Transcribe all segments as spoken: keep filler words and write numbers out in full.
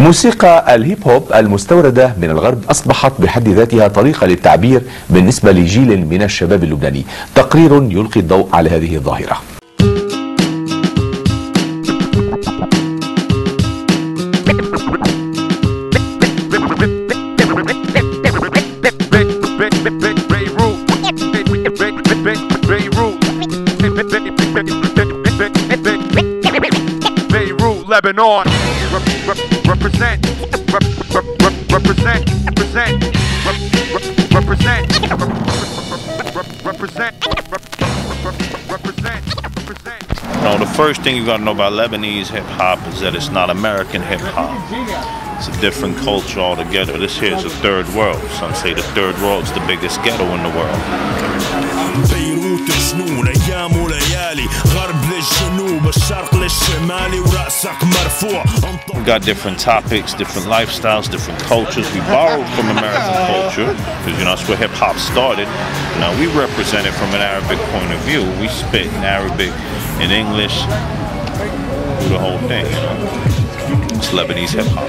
موسيقى الهيب هوب المستوردة من الغرب أصبحت بحد ذاتها طريقة للتعبير بالنسبة لجيل من الشباب اللبناني. تقرير يلقي الضوء على هذه الظاهرة. Lebanon, represent, represent, represent, represent, represent, represent. You know, the first thing you gotta know about Lebanese hip hop is that it's not American hip hop. It's a different culture altogether. This here's the third world. Some say the third world's the biggest ghetto in the world. We got different topics, different lifestyles, different cultures. We borrowed from American culture, because you know that's where hip hop started. Now we represent it from an Arabic point of view. We spit in Arabic, in English, do the whole thing. You know? It's Lebanese hip hop.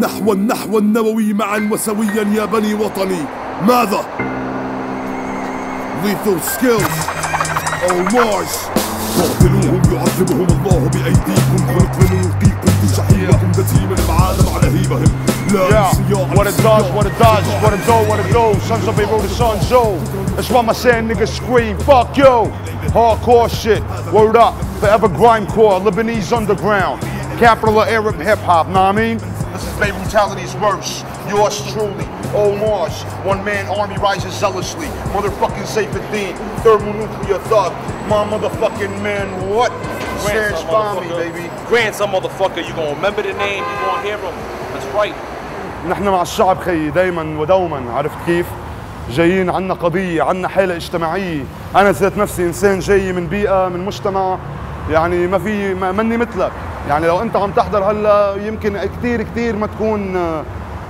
نحو النحو النووي معا وسويا يا بني وطني. ماذا؟ Lethal Skillz أو مارش. قاتلوهم يعذبهم الله بأيديكم ونقل نلقيكم في شحيركم دسيما العالم على هيبهم. Yeah, what it does, what it does, what it do, what it do. Sons of Beirut, the sun's Zoub. That's why my sand niggas scream, fuck you. Hardcore shit, word up. Forever grindcore, Lebanese underground. Capital of Arab hip hop, know what I mean? This is Bay Brutality's worst. Yours truly, Omar's. One man army rises zealously. Motherfucking Saifuddin, thermonuclear thug. My motherfucking man, what? Stands by me, baby. Grandson motherfucker, you gonna remember the name, you gonna hear him. That's right. نحن مع الشعب خيي دايما ودوما، عرفت كيف؟ جايين عنا قضية، عنا حالة اجتماعية، أنا ذات نفسي إنسان جاي من بيئة من مجتمع يعني ما في مني مثلك، يعني لو أنت عم تحضر هلا يمكن كثير كثير ما تكون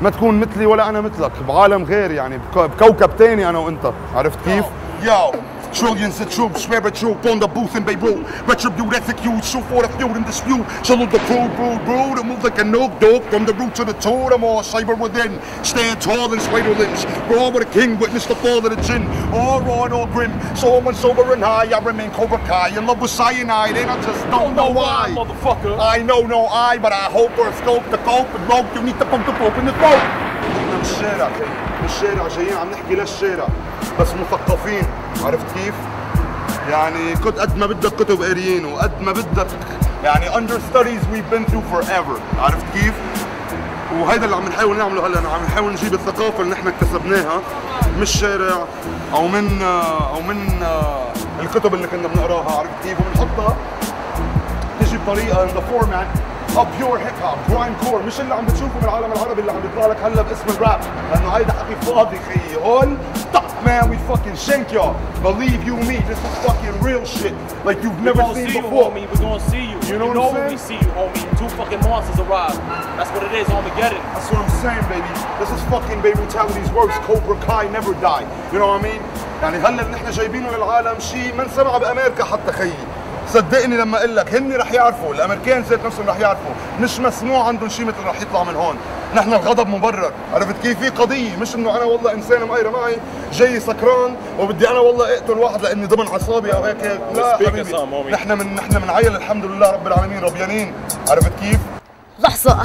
ما تكون مثلي ولا أنا مثلك، بعالم غير يعني بكوكب ثاني أنا وأنت، عرفت كيف؟ Yo, trillions of troops, spare a troop on the booth in Beirut. Retribute, execute, shoot for the feud and dispute. Salute the crew, brood, brood, and move like a noob, dope. From the root to the toe, them all cyber within. Stand tall and sway the limbs. Roar with a king, witness the fall of the chin. All raw and all grim, so I'm sober and high. I remain Cobra Kai, in love with cyanide, and I just don't know why. Motherfucker. I know no I, but I hope or scope the cope and rope. You need to pump the rope in the throat. من الشارع، من الشارع جايين عم نحكي للشارع، بس مثقفين، عرفت كيف؟ يعني كنت قد ما بدك كتب قاريين وقد ما بدك يعني under studies we've been through forever، عرفت كيف؟ وهيدا اللي عم نحاول نعمله هلا، عم نحاول نجيب الثقافة اللي نحن اكتسبناها من الشارع أو من أو من الكتب اللي كنا بنقراها، عرفت كيف؟ وبنحطها تجي بطريقة in the format of pure hip hop, grindcore، مش اللي عم بتشوفه بالعالم العربي اللي عم بيطلع لك هلا باسم الراب، لأنه هيدا حكي فاضي خيي، هول طق man we fucking shank y'all. Believe you me, this is fucking real shit like you've never seen see before. We're gonna see you, homie. We're gonna see you. You, you know what I'm saying? We see you, homie. Two fucking monsters arrived. That's what it is, Armageddon. That's what I'm saying, baby. This is fucking Bay Brutality's works. Cobra Kai never die. You know what I mean? يعني هلا نحن جايبينه للعالم شيء ما انسمع بأمريكا حتى خيي. صدقني لما اقول لك هن رح يعرفوا، الامريكان ذات نفسهم رح يعرفوا، مش مسموع عندهم شيء مثل رح يطلع من هون، نحن الغضب مبرر، عرفت كيف؟ في قضيه مش انه انا والله انسان مقيره معي جاي سكران وبدي انا والله اقتل واحد لاني ضمن اعصابي او هيك هيك، لا حبيبي نحن من نحن من عيل الحمد لله رب العالمين ربيانين، عرفت كيف؟ لحظة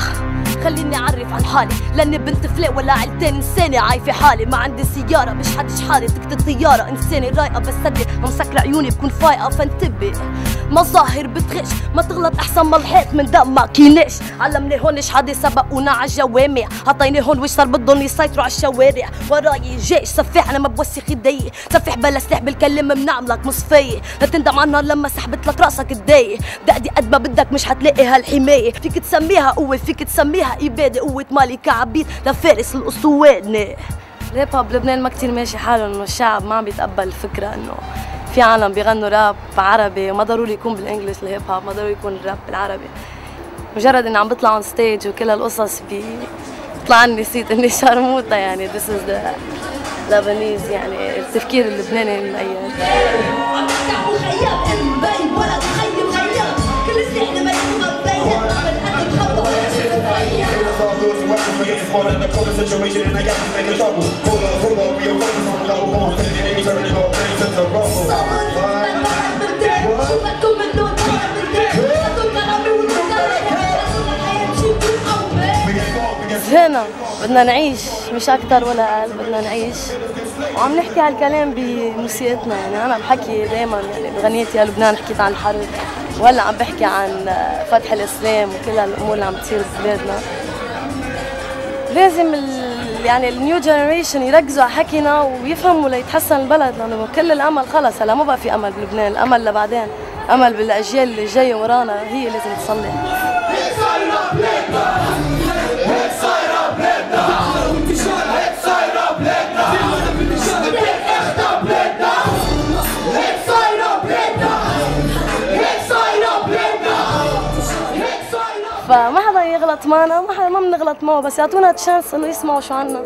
خليني أعرف عن حالي، لأني بنت فلاق ولا عيلتين إنسانة عايفة حالي، ما عندي سيارة مش حدش حالي، سكت الطيارة إنسانة رايقة بس صدق مسكرة عيوني بكون فايقة فانتبه، مظاهر بتغش ما تغلط أحسن ما لحقت من دم ما كيناش، علمني هون حدا سبقونا على الجوامع، حطيني هون وش صار بدهم يسيطروا على الشوارع، وراي جيش سفاح أنا ما بوسخ إيدي، سفاح بلا سلاح بالكلم بنعملك مصفية، لا تندم على النهار لما سحبت لك راسك الداية، دقدي قد ما بدك مش حتلاقي هالحماية، فيك تسميها قوة فيك تسميها إبادة قوة مالكة عبيد لفارس الأسطوانة الهيب هوب بلبنان ما كتير ماشي حاله، انه الشعب ما عم بيتقبل الفكره انه في عالم بيغنوا راب عربي، وما ضروري يكون بالانجلش الهيب هوب، ما ضروري يكون الراب بالعربي. مجرد اني عم بطلع اون ستيج وكل هالقصص بيطلع عني صيت اني شرموطه، يعني ذس از ذا لبنيز، يعني التفكير اللبناني المغير. هنا بدنا نعيش مش أكتر ولا أقل، بدنا نعيش وعم نحكي هالكلام بموسيقتنا. يعني أنا بحكي دايما، يعني بغنيتي يا لبنان حكيت عن الحرب، وهلا عم بحكي عن فتح الإسلام وكل هالأمور اللي عم تصير ببلادنا. لازم يعني النيو جنريشن يركزوا على حكينا ويفهموا ليتحسن البلد، لأنه كل الأمل خلص هلا ما بقى في أمل بلبنان، الأمل لبعدين، أمل بالأجيال اللي جاية ورانا هي لازم تصلح. فما حدا يغلط معنا، ما حدا ما بنغلط معه، بس يعطونا تشانس انه يسمعوا شو عنا.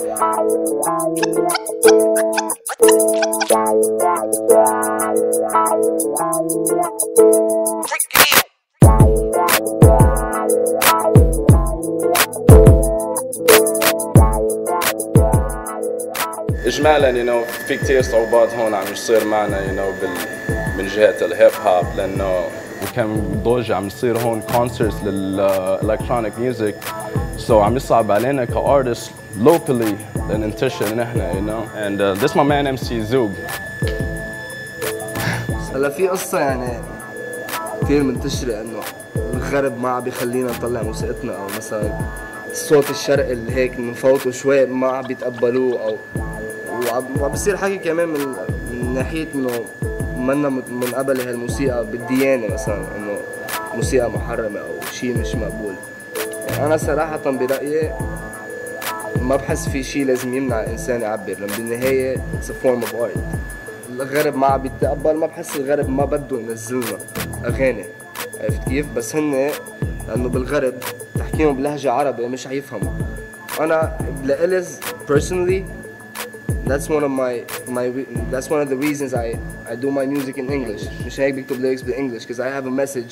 اجمالا يو نو في كثير صعوبات هون عم يصير معنا يو نو من جهه الهيب هوب، لانه كم ضوج عم يصير هون كونسرتس للالكترونيك ميوزك، سو عم يصعب علينا كارتست لوكالي ننتشر نحن يو نو. اند ذس ماي مان ام سي زوب. هلا في قصه يعني كثير منتشره انه الغرب ما عم بيخلينا نطلع موسيقتنا، او مثلا الصوت الشرقي اللي هيك بنفوته شوي ما عم بيتقبلوه، او وعم بصير حكي كمان من من ناحيه انه منا منقبله هالموسيقى بالديانه، مثلا انه موسيقى محرمه او شيء مش مقبول. يعني انا صراحه برايي ما بحس في شيء لازم يمنع الانسان يعبر، لان بالنهايه اتس فورم اوف ارت. الغرب ما عم بيتقبل، ما بحس الغرب ما بده ينزلنا اغاني، عرفت كيف؟ بس هن لانه بالغرب تحكيهم بلهجه عربي مش حيفهموا. انا لإلي personally That's one of my my that's one of the reasons I I do my music in English. مش هيك بكتب lyrics بالإنجلش because I have a message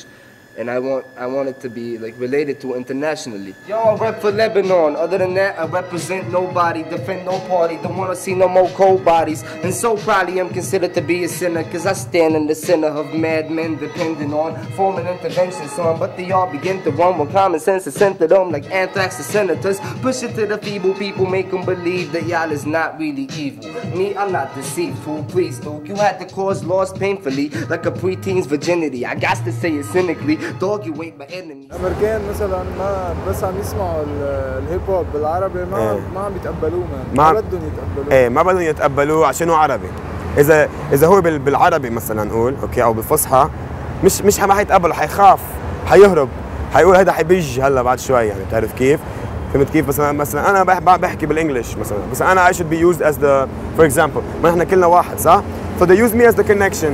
and I want I want it to be like related to internationally. Yo, I rap for Lebanon. Other than that, I represent nobody, defend no party, don't wanna see no more cold bodies. And so proudly I'm considered to be a sinner because I stand in the center of madmen depending on foreign intervention, son. But they all begin to run when common sense is centered on like anthrax to senators. Push it to the feeble people, make them believe that y'all is not really evil. Me, I'm not deceitful, please, Luke. You had the cause lost painfully like a preteen's virginity. I got to say it cynically. الامريكان مثلا ما بس عم يسمعوا الهيب هوب بالعربي ما ايه. ما عم بيتقبلوه، ما بدهم يتقبلوه. ايه ما بدهم يتقبلوه عشان هو عربي. اذا اذا هو بالعربي مثلا نقول اوكي او بالفصحى مش مش ما حيتقبله، حيخاف، حيهرب، حيقول هيدا حيبج هلا بعد شوي، يعني بتعرف كيف؟ فهمت كيف؟ مثلا مثلا انا بحكي بالانجلش مثلا، بس انا I should be used as the for example، ما نحن كلنا واحد صح؟ So they use me as the connection.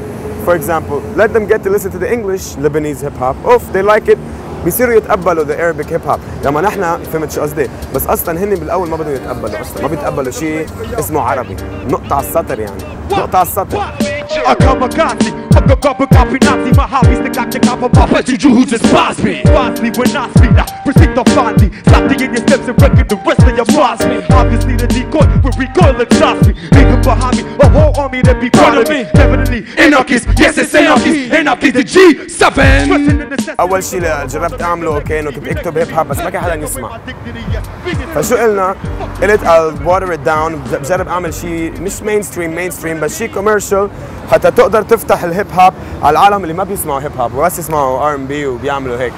For example, let them get to listen to the English Lebanese hip hop. If they like it, بيصيروا يتقبلوا the Arabic hip hop. لما نحن فهمت شو قصدي، بس اصلا هن بالاول ما بدهم يتقبلوا، اصلا ما بيتقبلوا شيء اسمه عربي. نقطة على السطر يعني، نقطة على السطر. أول شيء اللي جربت أعمله كأنه كنت أكتب هيب هوب بس ما كان حدا يسمع، فشو قلنا؟ قلت I'll water it down، بجرب أعمل شيء مش مينستريم مينستريم بس شيء كوميرشال حتى تقدر تفتح الهيب هوب على العالم اللي ما بيسمعوا هيب هوب وبس يسمعوا ار ان بي وبيعملوا هيك.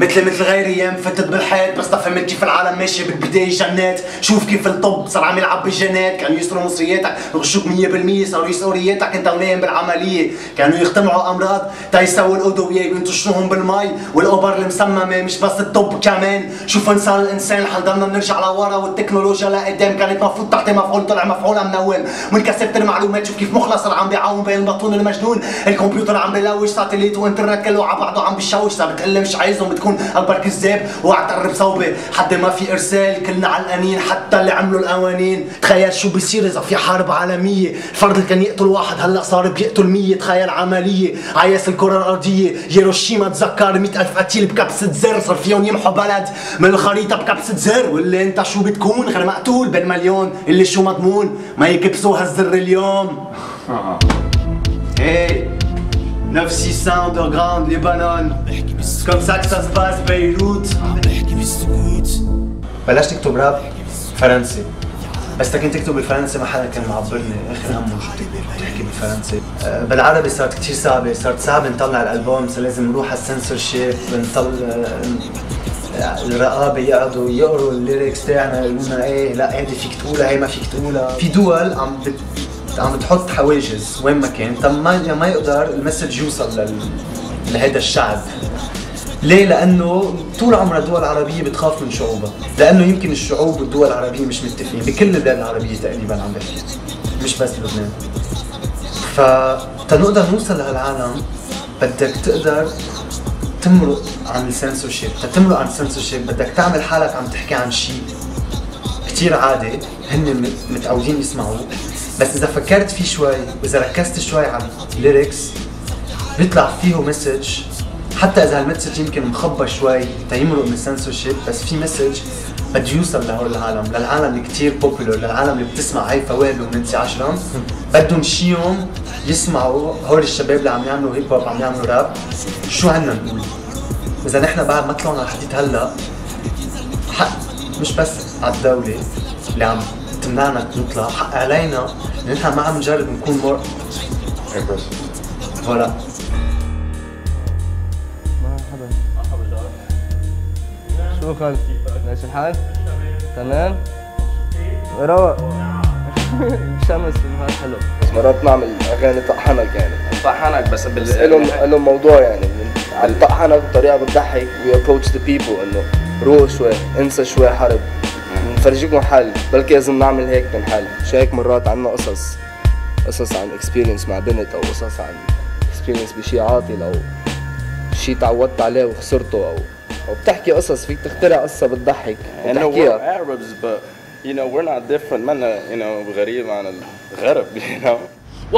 مثل مثل غيري يام فتت بالحياة بس تفهمت كيف العالم ماشي بالبداية جنات. شوف كيف الطب صار عم يلعب بالجنات، كانوا يسرقوا مصرياتك يغشوك مية بالمية صاروا يسرقوا رياتك انت ونايم بالعملية. كانوا يخترعوا امراض تيسووا الادوية وينتشروهم بالمي والابر المسممة، مش بس الطب كمان. شوف انسان الانسان حضرنا بنرجع لورا والتكنولوجيا لقدام، كانت مفروض تحت مفعول طلع مفعولها منوم. من كثرة المعلومات شوف كيف مخلص صار عم بيعاون بين البطون المجنون، الكمبيوتر عم بيلوج ساتليت وانترنت كله على بعضه عم بيشوش. صار بتقلي مش عايزهم بتكون اكبر كذاب وعتقرب صوبي حد ما في ارسال، كلنا علقانين حتى اللي عملوا القوانين. تخيل شو بيصير اذا في حرب عالميه، الفرد اللي كان يقتل واحد هلا صار بيقتل مية. تخيل عمليه عياس الكره الارضيه، هيروشيما تذكر مية ألف قتيل بكبسه زر، صار فيهم يمحوا بلد من الخريطه بكبسه زر. واللي انت شو بتكون غير مقتول بين مليون اللي شو مضمون ما يكبسوا هالزر اليوم. ايه neuf six cents Underground, Lebanon. C'est comme ça que ça se passe, Beirut. بلشت اكتب راب فرنسي، بس كنت اكتب بالفرنسي ما حدا كان معبرني، اخي همه شو تحكي بالفرنسي. بالعربي صارت كثير صعبه، صارت صعبه نطلع الالبوم، صار لازم نروح على السنسورشيب، نطلع الرقابه يقعدوا يقروا الليركس تاعنا يقولوا لنا ايه لا هيدي فيك تقولها هي ما فيك تقولها. في دول عم بت عم بتحط حواجز وين ما كان، طب ما ما يقدر المسج يوصل لل... لهيدا الشعب. ليه؟ لانه طول عمرها الدول العربيه بتخاف من شعوبها، لانه يمكن الشعوب والدول العربيه مش متفقين، بكل الدول العربيه تقريبا عم بحكي، مش بس لبنان. فتنقدر نوصل لهالعالم بدك تقدر تمرق عن السنسورشيب، تمرق عن السنسورشيب بدك تعمل حالك عم تحكي عن شيء كثير عادي هن متعودين يسمعوه، بس إذا فكرت فيه شوي وإذا ركزت شوي على الليركس بيطلع فيه مسج، حتى إذا هالمسج يمكن مخبى شوي تيمرق من السنسورشيب، بس في مسج بده يوصل لهول العالم، للعالم اللي كثير بوبولر، للعالم اللي بتسمع هاي فوائد ومنسي عشرة، بدهم شي يوم يسمعوا هول الشباب اللي عم يعملوا هيب هوب عم يعملوا راب شو عنا نقول. إذا نحن بعد ما طلعنا لحديت هلا حق مش بس على الدولة اللي عم تمنعنا نطلع، حق علينا ان احنا ما عم نجرب نكون مور فوالا. مرحبا مرحبا شكرا، ماشي الحال؟ تمام؟ روق شمس النهار حلو، بس مرات نعمل اغاني طقحنك يعني طقحنك بس بال لهم موضوع يعني عم طقحنك بطريقه بتضحك وي ابروتش ذا بيبل انه روق شوي انسى شوي حرب نفرجيكم حل، بلكي لازم نعمل هيك من حل، مش هيك مرات عنا قصص قصص عن اكسبيرينس مع بنت او قصص عن اكسبيرينس بشي عاطل او شي تعودت عليه وخسرته او او بتحكي قصص فيك تخترع قصة بتضحك وبتحكيها. You know we're not different منا you know غريب عن الغرب you know.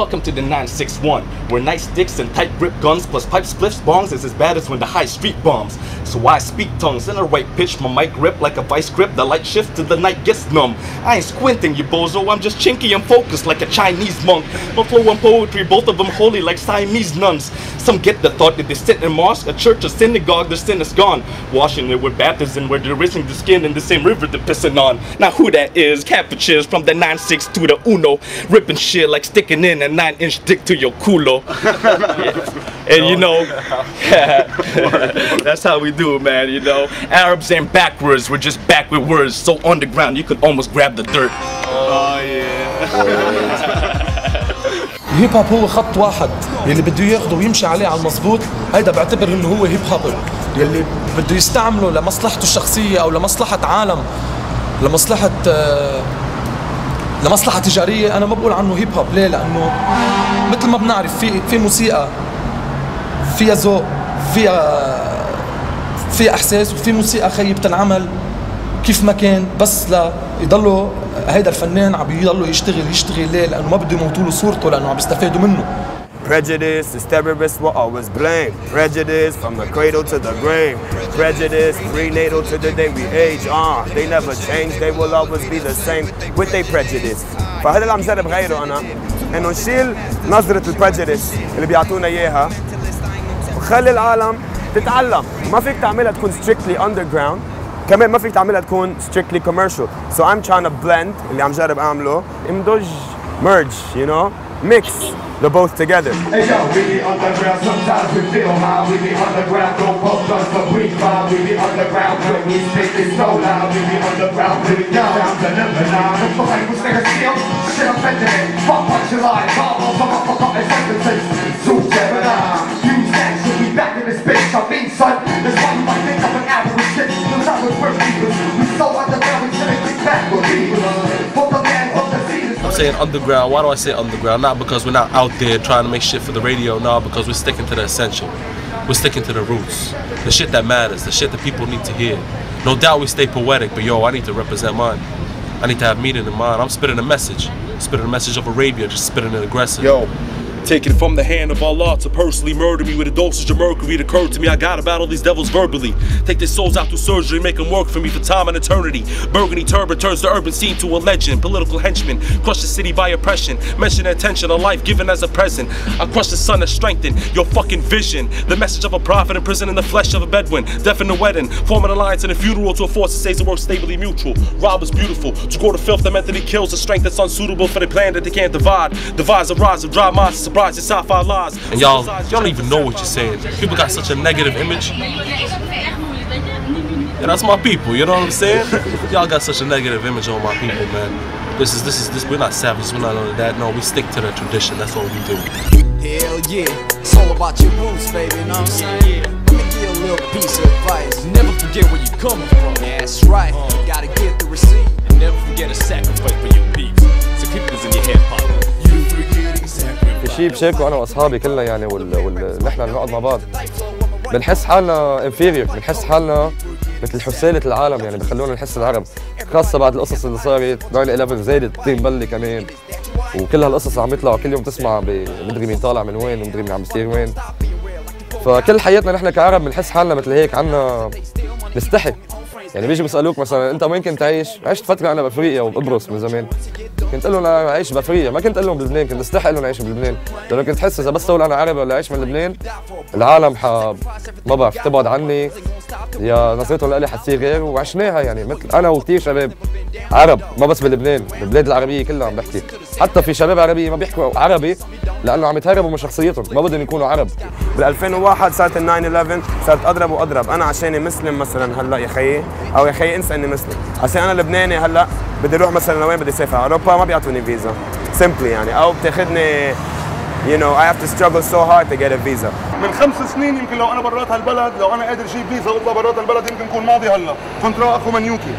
Welcome to the nine six one, where nice dicks and tight grip guns plus pipe spliffs bongs is as bad as when the high street bombs. So I speak tongues in a right pitch, my mic grip like a vice grip, the light shifts till the night gets numb. I ain't squinting you bozo, I'm just chinky and focused like a Chinese monk. My flow and poetry, both of them holy like Siamese nuns. Some get the thought that they sit in mosque, a church, a synagogue, their sin is gone. Washing it with baptism, where they're rinsing the skin in the same river they're pissing on. Now who that is, Capuches from the nine six to the Uno, ripping shit like sticking in a nine inch dick to your culo. Yeah. And you know, that's how we do it, man, you know. Arabs ain't backwards, we're just back with words. So on the ground, you could almost grab the dirt. Oh, yeah. الهيب هوب هو خط واحد، يلي بده ياخده ويمشي عليه على المضبوط، هيدا بعتبر انه هو هيب هوبر، يلي بده يستعمله لمصلحته الشخصية أو لمصلحة عالم، لمصلحة آه لمصلحة تجارية. أنا ما بقول عنه هيب هوب، ليه؟ لأنه مثل ما بنعرف في في موسيقى فيها ذوق، فيها فيها إحساس، وفي موسيقى خيي بتنعمل كيف ما كان بس ليضلوا هيدا الفنان عم يضلوا يشتغل يشتغل ليه؟ لأنه ما بده يموتوا له صورته، لأنه عم يستفادوا منه. Prejudice is terrorists will always blame. Prejudice from the cradle to the grave. Prejudice prenatal to the day we age on. They never change, they will always be the same with their prejudice. فهذا اللي عم جرب غيره أنا، إنه نشيل نظرة البريجيديس اللي بيعطونا إياها وخلي العالم تتعلم. ما فيك تعملها تكون strictly underground، كمان ما فيك تعملها تكون strictly commercial. So I'm trying to blend اللي عم جرب أعمله، امدج merge you know. mix the both together. Hey yo, we be underground, sometimes we feel high. We be underground, don't pump us, but we fly. We be underground, when we speak it's so loud. We be underground, we be down to Lebanon. If the language niggas steal, shit I'm fending. Fuck on July, pop off, pop off, pop off, it's like the taste. Zoub Gemini, use that shit, we back in this bitch. I mean son, that's why you might think I'm an average shit. Cause I was worth people, we so underground, we shouldn't be back with people. Saying underground, why do I say underground? Not because we're not out there trying to make shit for the radio, no, because we're sticking to the essential. We're sticking to the roots. The shit that matters, the shit that people need to hear. No doubt we stay poetic, but yo, I need to represent mine. I need to have meaning in mind. I'm spitting a message. Spitting a message of Arabia, just spitting it aggressive. Yo. Taken from the hand of Allah to personally murder me with a dosage of mercury. It occurred to me I gotta battle these devils verbally. Take their souls out through surgery, make them work for me for time and eternity. Burgundy turban turns the urban scene to a legend. Political henchmen crush the city by oppression. Mention attention, a life given as a present. I crush the sun that strengthened your fucking vision. The message of a prophet imprisoned in the flesh of a Bedouin. Death in the wedding, form an alliance in a funeral to a force that says the work stably mutual. Rob is beautiful, to grow the filth that mentally kills. The strength that's unsuitable for the plan that they can't divide. Devise a rise of dry monsters. And y'all, y'all don't even know what you're saying. People got such a negative image. Yeah, that's my people, you know what I'm saying? Y'all got such a negative image on my people, man. This is, this is, this, we're not savages, we're not none of that. No, we stick to the tradition, that's all we do. Hell yeah, it's all about your roots, baby, you know what I'm saying? Let me give you a little piece of advice. Never forget where you're coming from. That's right, you gotta get the receipt. And never forget a sacrifice for your peeps. So keep this in your head, partner. You forgetting sacrifice. شيء بشاركه انا واصحابي كلنا يعني، وال نحن نقعد مع بعض بنحس حالنا انفيريور، بنحس حالنا مثل حسالة العالم يعني، بخلونا نحس العرب خاصه بعد القصص اللي صارت تسعة إحدى عشر زادت الطين بله كمان، وكل هالقصص اللي عم يطلعوا كل يوم تسمع بمدري مين طالع من وين ومدري مين عم بيصير وين. فكل حياتنا نحن كعرب بنحس حالنا مثل هيك، عنا نستحي يعني. بيجي بيسالوك مثلا انت وين كنت عايش؟ عشت فتره انا بافريقيا وبقبرص من زمان. كنت اقول لهم انا عايش بافريقيا، ما كنت اقول لهم بلبنان، كنت استحي اقول لهم عايش بلبنان، لانه كنت حس اذا بس اقول انا عربي ولا عايش من لبنان العالم ح ما بعرف تبعد عني، يا نظرتهم لي حتصير غير. وعشناها يعني، مثل انا وكثير شباب عرب، ما بس بلبنان، بالبلاد العربيه كلها عم بحكي، حتى في شباب عربيه ما بيحكوا عربي لانه عم يتهربوا من شخصيتهم، ما بدهم يكونوا عرب. بال ألفين وواحد صارت ال تسعة إحدى عشر، صرت اضرب واضرب، انا عشاني مسلم مثلا هلا يا خيي، او يا خيي انسى اني مسلم، عشان انا لبناني هلا بدي اروح مثلا لوين بدي اسافر على اوروبا ما بيعطوني فيزا، سمبلي يعني، او بتاخذني you know I have to struggle so hard to get a visa. من خمس سنين يمكن لو انا برات هالبلد، لو انا قادر اجيب فيزا واطلع برات هالبلد يمكن اكون ماضي هلا، كنت رايح اخو منيوكي،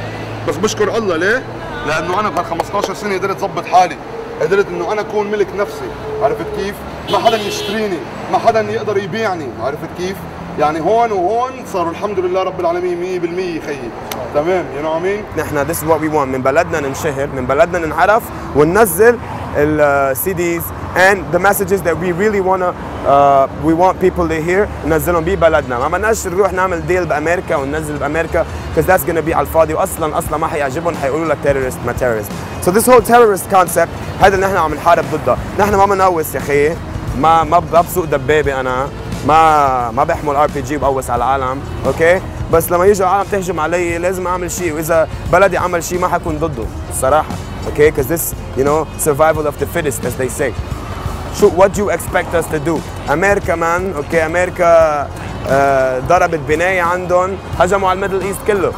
بس بشكر الله ليه؟ لانه انا بهال خمسطعش سنه قدرت اظبط حالي، قدرت انه انا اكون ملك نفسي، عرفت كيف؟ ما حدا يشتريني، ما حدا يقدر يبيعني، عرفت كيف؟ يعني هون وهون صاروا الحمد لله رب العالمين مية بالمية خيي، تمام، يو نو وات آي مين؟ نحن this is what we want، من بلدنا ننشهر، من بلدنا ننعرف وننزل ال سي ديز and the messages that we really wanna uh, we want people to hear ننزلهم ببلدنا، ما بدناش نروح نعمل ديل بامريكا وننزل بامريكا because that's gonna be على الفاضي، واصلا اصلا ما حيعجبهم، حيقولوا لك terrorist ما terrorist. So this whole terrorist concept هذا اللي نحن عم نحارب ضده، نحن ما بنقوص يا خيي، ما ما بسوق دبابه انا، ما ما بحمل ار بي جي وبقوص على العالم، اوكي؟ بس لما يجوا العالم تهجم علي لازم اعمل شيء، واذا بلدي عمل شيء ما حكون ضده، الصراحه، اوكي؟ because this you know survival of the fittest as they say. شو what do you expect us to do؟ امريكا مان، اوكي امريكا آه ضربت بنايه عندهم، هجموا على الميدل ايست كله.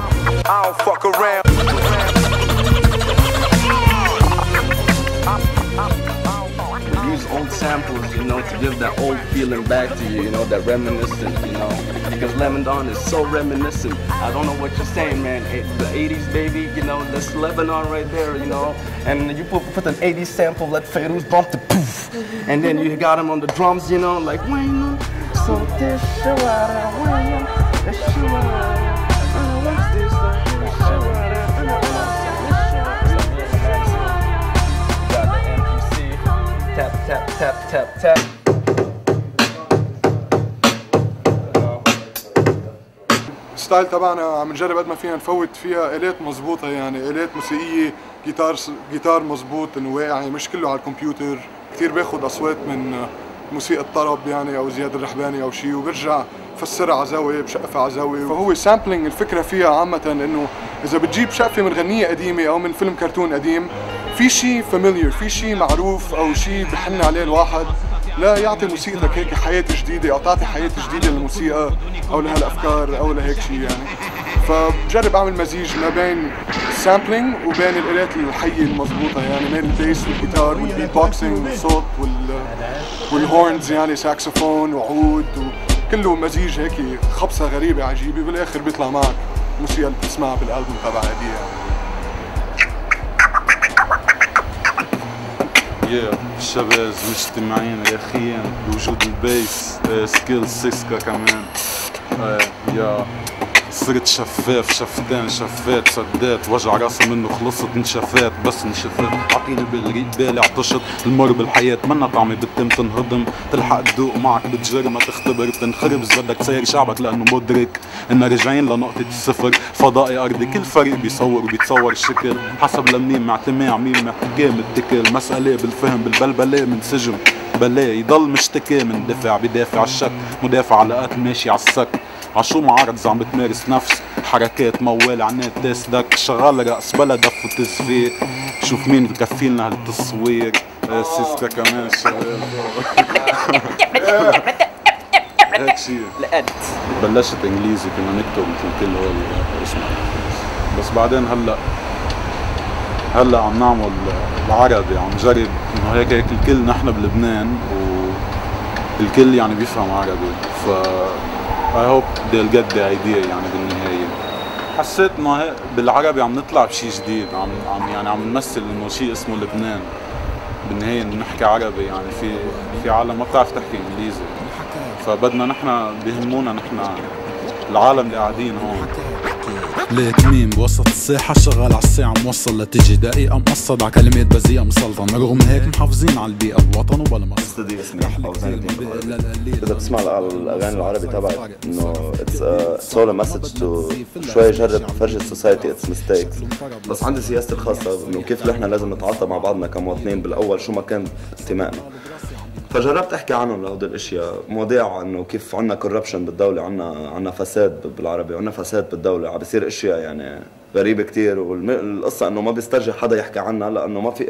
Use old samples, you know, to give that old feeling back to you, you know, that reminiscent, you know, because Lebanon is so reminiscent. I don't know what you're saying, man. It, the eighties, baby, you know, that's Lebanon right there, you know, and you put, put an eighties sample, let Feiruz bump the poof, and then you got him on the drums, you know, like, wayna, so this, shawara, wayna, this, shawara. Tap, tap, tap, tap. الستايل تبعنا عم نجرب قد ما فينا نفوت فيها آلات مضبوطة يعني، آلات موسيقية، جيتار جيتار مضبوط انه واقع يعني، مش كله على الكمبيوتر، كثير باخذ اصوات من موسيقى الطرب يعني او زياد الرحباني او شيء، وبرجع فسرها على زاوية بشقفة على زاوية، فهو سامبلينج الفكرة فيها عامة انه اذا بتجيب شقفة من غنية قديمة او من فيلم كرتون قديم في شيء فاميليير، في شيء معروف او شيء بحن عليه الواحد، لا يعطي موسيقتك هيك حياه جديده او تعطي حياه جديده للموسيقى او لهالافكار او لهيك شيء يعني. فبجرب اعمل مزيج ما بين السامبلينج وبين الالات الحيه المضبوطه يعني، بين البيس والجيتار والبيت بوكسينج والصوت وال والهورنز يعني، ساكسفون وعود وكله مزيج هيك خبصه غريبه عجيبه، بالاخر بيطلع معك الموسيقى اللي بتسمعها بالالبوم تبعها دي يعني. Yeah. الشباب مجتمعين اخيين بوجود البيس سكيل سيسكا كمان يا صرت شفاف شفتان شفات سدات وجع راسي منه خلصت انشفات بس انشفات عقيل بالريق بالي عطشت المر بالحياة منا طعمي بتتم تنهضم تلحق تدوق معك بتجرمها تختبر بتنخرب بدك تسير شعبك لانه مدرك انه راجعين لنقطة الصفر فضائي ارضي كل فريق بيصور وبيتصور الشكل حسب لمين معتمي عميم محكام التكل مسألة بالفهم بالبلبلة منسجم بلاي يضل مشتكي من دفع بدافع الشك مدافع علاقات ماشي على السك عشو معارض زعم بتمارس نفس حركات موال عناد تسدك شغال رأس بلا دف وتزفيق شوف مين بكفيلنا هالتصوير سيسكا كمان شغال هيك شيء لقيت بلشت انجليزي كنا نكتب مثل كل هول اسمع بس بعدين هلا هلا عم نعمل العربي عم نجرب انه هيك هيك الكل نحن بلبنان والكل يعني بيفهم عربي ف I hope they'll get the idea يعني بالنهاية. حسيت انه بالعربي عم نطلع بشيء جديد عم عم يعني عم نمثل انه شيء اسمه لبنان بالنهاية انه نحكي عربي يعني في في عالم ما بتعرف تحكي انجليزي فبدنا نحن بهمونا نحن العالم اللي قاعدين هون ليك مين بوسط الساحة شغال عالساعة موصل لتجي دقيقة مقصد على كلمات بذيئة مسلطنة رغم هيك محافظين على البيئة بوطن وبلا مقصد استديو اسمي محافظين إذا بتسمع الأغاني العربي تبعك إنه اتس اول مسج تو شوي جرب فرجي السوسايتي اتس ميستيكس بس عندي سياستي الخاصة إنه كيف نحن لازم نتعاطى مع بعضنا كمواطنين بالأول شو ما كان انتمائنا فجربت احكي عنهم لهودي الاشياء، مواضيع انه كيف عندنا كوربشن بالدولة، عندنا عندنا فساد بالعربي، عندنا فساد بالدولة، عم بيصير اشياء يعني غريبة كثير والقصة انه ما بيسترجي حدا يحكي عنها لانه ما في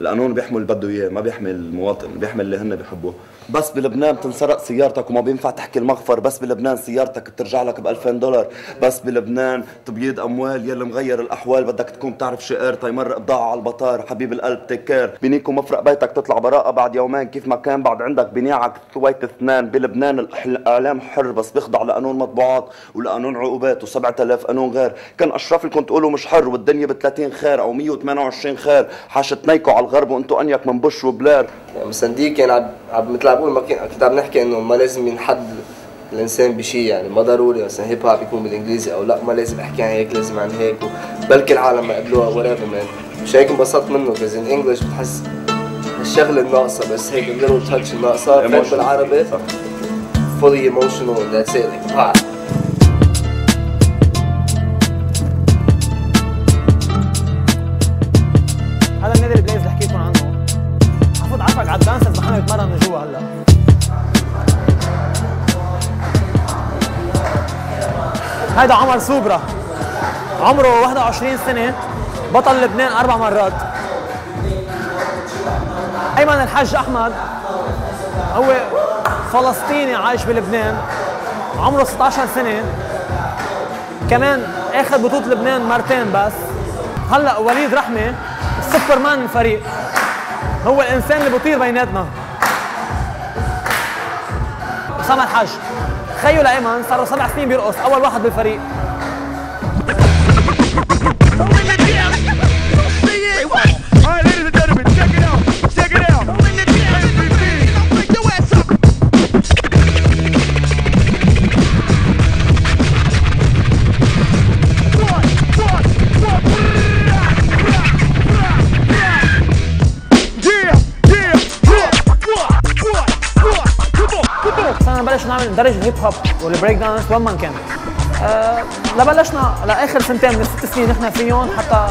القانون بيحمي اللي بده اياه، ما بيحمي المواطن، بيحمي اللي هن بيحبوه، بس بلبنان بتنسرق سيارتك وما بينفع تحكي المغفر، بس بلبنان سيارتك بترجع لك ب ألفين دولار، بس بلبنان تبييض اموال يلي مغير الاحوال بدك تكون بتعرف شقر تيمر بضاعة على المطار، حبيب القلب تكير، بنيكو مفرق بيتك تطلع براءة بعد يومين كيف ما كان بعد عندك بنياعك كويت اثنان، بلبنان الاعلام حر بس بيخضع لقانون مطبوعات ولقانون عقوبات و7000 قانون غير، كان اشرف لكم تقولوا مش حر والدنيا ب ثلاثين خير او مية وثمانية وعشرين خير، حاش تنيكوا على الغرب وانتوا انيك من بوش وبلير. مسنديك يعني عم عم مثل عم بقول كنت عم نحكي انه ما لازم ينحد الانسان بشيء يعني ما ضروري مثلا هيب هوب يكون بالانجليزي او لا ما لازم احكي عن هيك لازم عن هيك بلكي العالم ما قبلوها ولا كمان مش هيك انبسطت منه بس الانجلش بتحس الشغله الناقصه بس هيك الليتل تاتش الناقصه بالعربي فولي ايموشنال ذاتس ات مرة جوا هلا هيدا عمر سوبرا عمره واحد وعشرين سنة بطل لبنان أربع مرات أيمن الحاج أحمد هو فلسطيني عايش بلبنان عمره ستة عشر سنة كمان أخذ بطولة لبنان مرتين بس هلا وليد رحمة السوبرمان الفريق هو الإنسان اللي بطير بيناتنا أسامة الحاج خيو لأيمن صاروا سبع سنين بيرقص أول واحد بالفريق نعمل ندرج الهيب هوب والبريك دانس وين ما كان. أه لبلشنا لاخر سنتين من الست سنين نحن فيهم حتى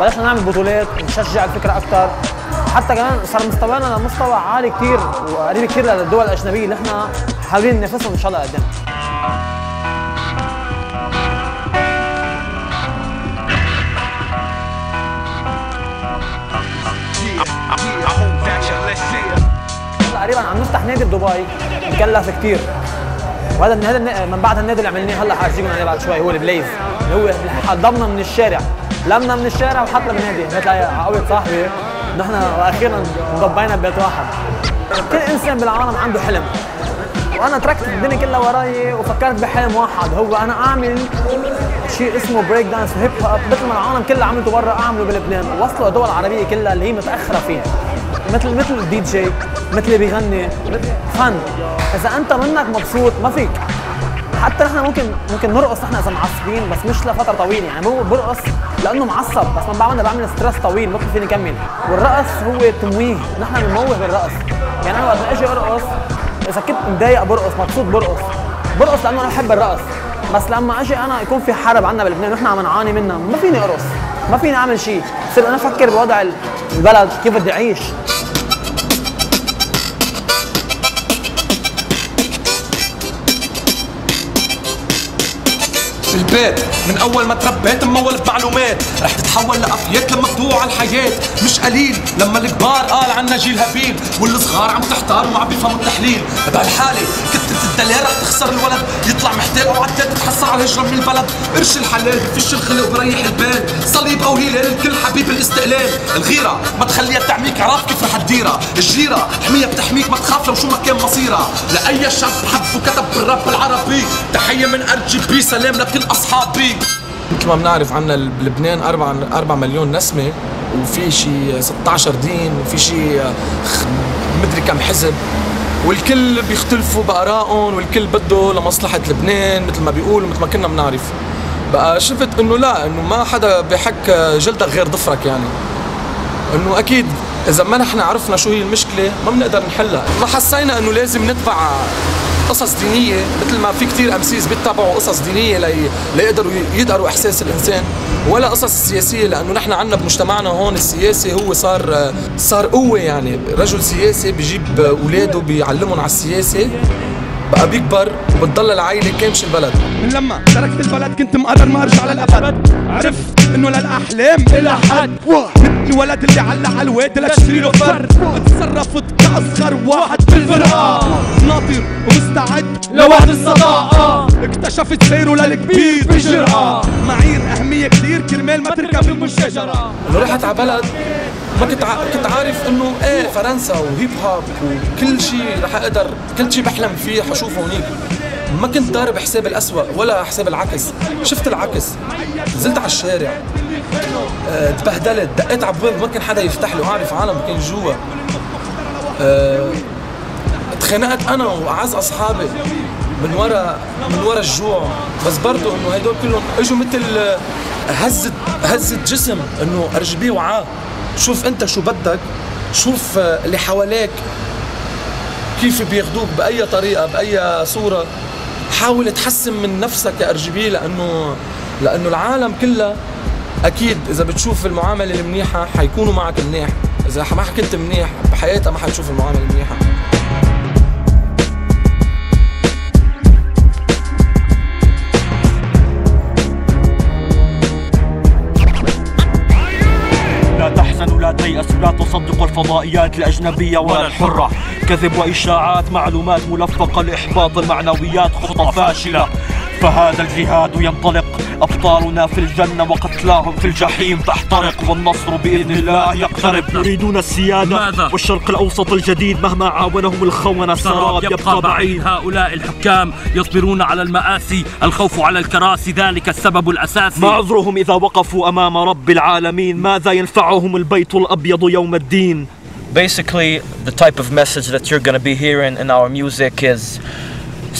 بلشنا نعمل بطولات ونشجع الفكره اكثر حتى كمان صار مستوانا لمستوى عالي كثير وقريب كثير للدول الاجنبيه اللي نحن حابين ننافسهم ان شاء الله قدام. تقريبا عم نفتح نادي بدبي مكلف كثير، وهذا من هذا من بعد النادي اللي عملناه هلا حاجيكم عليه بعد شوي هو البلايز، اللي هو حضرنا من الشارع، لمنا من الشارع وحطنا بالنادي مثل قوية صاحبي. نحن واخيرا انضبينا ببيت واحد. كل انسان بالعالم عنده حلم، وانا تركت الدنيا كلها وراي وفكرت بحلم واحد، هو انا اعمل شيء اسمه بريك دانس وهيب هوب مثل ما العالم كلها عملته برا اعمله بلبنان، ووصله للدول العربيه كلها اللي هي متاخره فيه، مثل مثل الدي جي، مثل اللي بيغني، مثل فن. اذا انت منك مبسوط ما فيك. حتى نحن ممكن ممكن نرقص نحن اذا معصبين، بس مش لفتره طويله، يعني مو برقص لانه معصب، بس ما بعمل بعمل ستريس طويل ما فيني اكمل. والرقص هو تمويه، نحن بنموه بالرقص، يعني انا لما اجي ارقص اذا كنت مضايق برقص، مبسوط برقص، برقص لانه انا بحب الرقص. بس لما اجي انا يكون في حرب عندنا بلبنان ونحن عم نعاني منها، ما فيني ارقص، ما فيني اعمل شيء، بصير انا افكر بوضع البلد كيف بدي اعيش. البيت من اول ما تربيت ممول بمعلومات، رح تتحول لافيات لما تدوق على الحياه، مش قليل لما الكبار قال عنا جيل هابيل، والصغار عم تحتار وما عم بيفهموا التحليل، بهالحاله كتلة الدلال رح تخسر الولد، يطلع محتال وعتاد تتحسر على الهجره من البلد، قرش الحلال بفش الخلق وبريح البال، صليب او هلال الكل حبيب الاستقلال، الغيره ما تخليها تعميك عرف كيف رح تديرها، الجيره حميه بتحميك ما تخاف لو شو ما كان مصيرها، لاي شاب حب وكتب بالراب العربي، تحيه من ار جي بي سلام لكل اصحابي. مثل ما بنعرف عنا بلبنان أربعة مليون نسمه، وفي شيء ستة عشر دين، وفي شيء مدري كم حزب، والكل بيختلفوا بارائهم، والكل بده لمصلحه لبنان مثل ما بيقولوا، مثل ما كنا بنعرف. بقى شفت انه لا، انه ما حدا بحك جلدك غير ضفرك، يعني انه اكيد اذا ما نحن عرفنا شو هي المشكله ما بنقدر نحلها. ما حسينا انه لازم نتبع قصص دينية مثل ما في كثير أمسيز بيتبعوا قصص دينية لي... ليقدروا يدقروا إحساس الإنسان، ولا قصص سياسية، لأنه نحن عنا بمجتمعنا هون السياسي هو صار صار قوة، يعني رجل سياسي بجيب أولاده بيعلمهم على السياسة، بقى بيكبر وبتضل العائلة كامشة البلد. من لما تركت البلد كنت مقرر ما أرجع للأبد، عرفت إنه للأحلام إلها حد، مثل الولد اللي علق على الواد لك اشتري له فر، تصرفت كأصغر واحد بالفرقة، ناطر ومستعد لوعد الصداقة، اكتشفت سيره للكبير بجرأة، معايير أهمية كتير كرمال ما تركب من الشجرة. رحت على بلد ما كنت ع... كنت عارف انه ايه فرنسا وهيب هوب وكل شيء رح اقدر، كل شيء بحلم فيه حشوفه هونيك، ما كنت ضارب حساب الأسوأ ولا حساب العكس، شفت العكس، نزلت على الشارع أه، تبهدلت، دقيت على ابواب ما كان حدا يفتح له، اعرف عالم كان جوا أه، اتخانقت انا واعز اصحابي من ورا من ورا الجوع، بس برضه انه هدول كلهم اجوا مثل هزت هزت جسم، انه ارجبيه وعاه، شوف انت شو بدك، شوف اللي حواليك كيف بياخدوك باي طريقه باي صوره، حاول تحسن من نفسك يا ارجبي، لانه لانه العالم كله اكيد اذا بتشوف المعامله المنيحه حيكونوا معك منيح، اذا ما كنت منيح بحياتها ما حتشوف المعامله المنيحه. لا تصدق الفضائيات الأجنبية ولا الحرة، كذب وإشاعات، معلومات ملفقة لإحباط المعنويات، خطة فاشلة، فهذا الجهاد ينطلق، أبطالنا في الجنة وقتلاهم في الجحيم تحترق، والنصر بإذن الله يقترب. يريدون السيادة ماذا؟ والشرق الأوسط الجديد مهما عاونهم الخونة السراب يبقى, يبقى بعيد. هؤلاء الحكام يصبرون على المآسي، الخوف على الكراسي ذلك السبب الأساسي، ما عذرهم إذا وقفوا أمام رب العالمين؟ ماذا ينفعهم البيت الأبيض يوم الدين؟ Basically the type of message that you're going to be hearing in our music is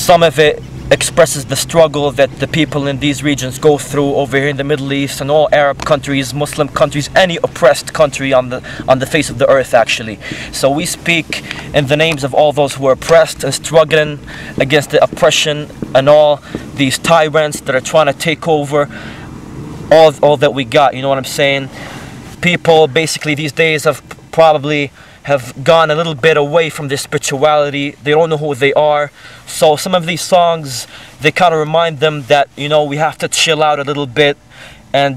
some of it expresses the struggle that the people in these regions go through over here in the Middle East and all Arab countries, Muslim countries, any oppressed country on the on the face of the earth actually. So we speak in the names of all those who are oppressed and struggling against the oppression and all these tyrants that are trying to take over all all that we got, you know what I'm saying? People basically these days have probably have gone a little bit away from their spirituality. They don't know who they are. So some of these songs, they kind of remind them that, you know, we have to chill out a little bit and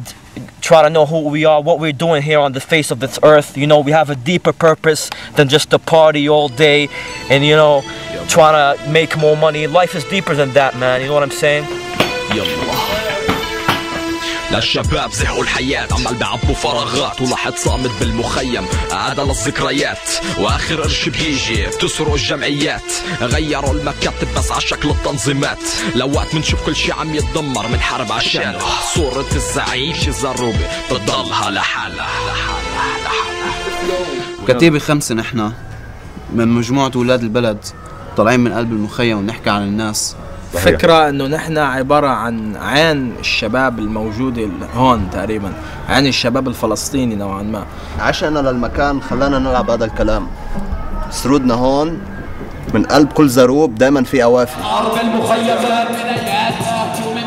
try to know who we are, what we're doing here on the face of this earth. You know, we have a deeper purpose than just to party all day and, you know, yeah, trying to make more money. Life is deeper than that, man. You know what I'm saying? Yeah. للشباب زهقوا الحياة عمال بعبوا فراغات ولاحظ صامد بالمخيم عاد للذكريات واخر قرش بيجي بتسرقوا الجمعيات غيروا المكاتب بس على شكل التنظيمات لوقت منشوف كل شي عم يتدمر منحارب عشانه صورة الزعيم شي زروبة بتضلها لحالها لحالها لحالها. كتيبة خمسة نحنا من مجموعة ولاد البلد طالعين من قلب المخيم ونحكي عن الناس. فكرة انه نحن عبارة عن عين الشباب الموجودة هون تقريبا، عين الشباب الفلسطيني نوعا ما. عشقنا للمكان خلانا نلعب هذا الكلام. سرودنا هون من قلب كل زروب دائما في اوافي. عرب المخيمات ومن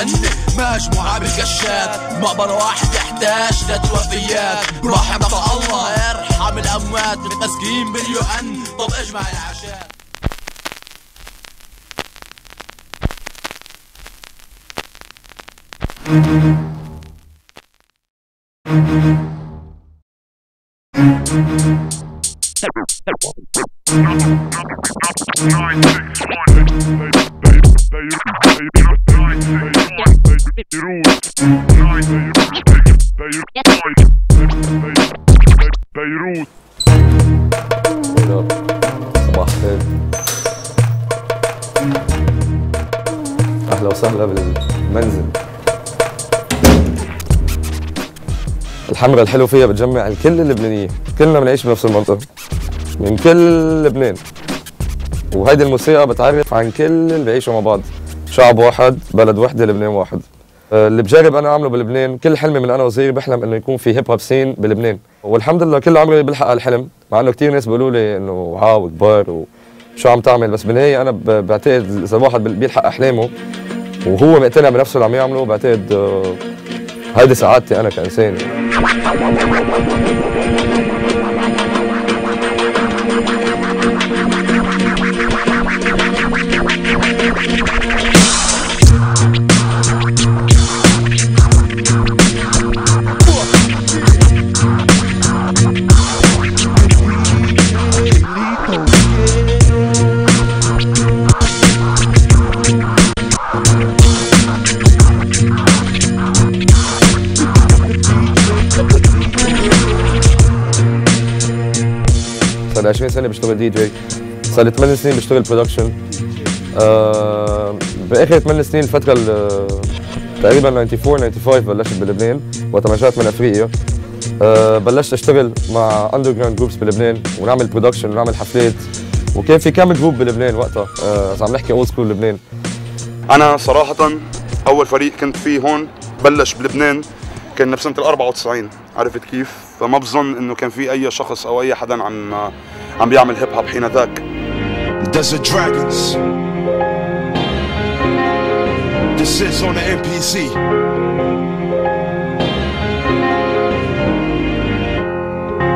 كل مجموعة بالكشات مقبرة واحدة احداش ثلاث وفيات برحمة الله ارحم الأموات متمسكين باليوان طب اجمع العشاء. Beirut, Beirut. What up? صباح الخير. أهلا وسهلا بالمنزل. الحمرة الحلو فيها بتجمع الكل اللبنانية، كلنا بنعيش بنفس المنطقة. من كل لبنان. وهيدي الموسيقى بتعرف عن كل اللي بيعيشوا مع بعض. شعب واحد، بلد وحدة، لبنان واحد. اللي بجرب انا اعمله بلبنان، كل حلمي من انا وصغير بحلم انه يكون في هيب هوب سين بلبنان، والحمد لله كل عمري بلحق هالحلم، مع انه كثير ناس بيقولوا لي انه عاو كبار وشو عم تعمل، بس بالنهايه انا بعتقد اذا الواحد بيلحق احلامه وهو مقتنع بنفسه اللي عم يعمله بعتقد هيدي سعادتي انا كانسان. صار عشرين سنة بشتغل دي جي، صار لي ثمان سنين بشتغل برودكشن. آه بآخر ثمان سنين الفترة تقريبا أربعة وتسعين خمسة وتسعين بلشت بلبنان وقت ما رجعت من افريقيا. آه بلشت اشتغل مع اندرجراوند جروبس بلبنان ونعمل برودكشن ونعمل حفلات، وكان في كام جروب بلبنان وقتها. آه عم نحكي اولد سكول لبنان. انا صراحة اول فريق كنت فيه هون بلش بلبنان كان بسنة ال أربعة وتسعين، عرفت كيف؟ فما بظن انه كان في اي شخص او اي حدا عم عم بيعمل هيب هوب حين ذاك.